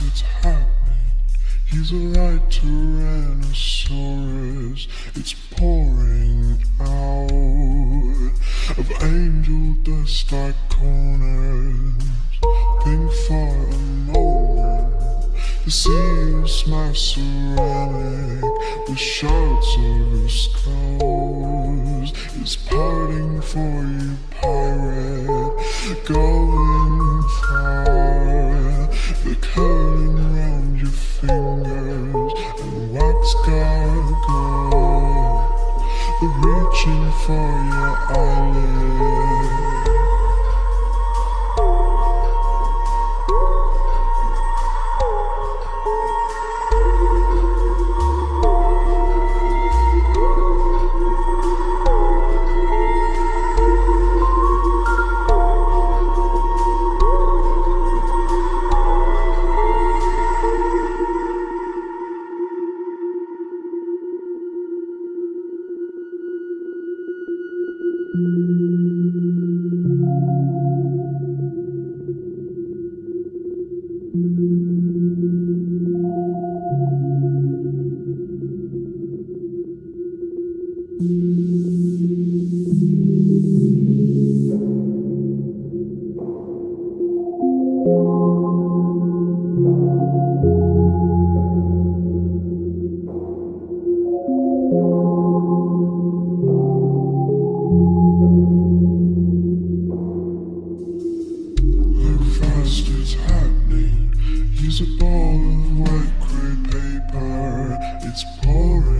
It's happening. He's a right tyrannosaurus. It's pouring out of angel dust like corners. Think for a moment. The sea is my ceramic with shards of skulls. It's parting for you, pirate. Going far. The curling round your fingers and wax gargoyle. The reaching for your eyelid. It's boring.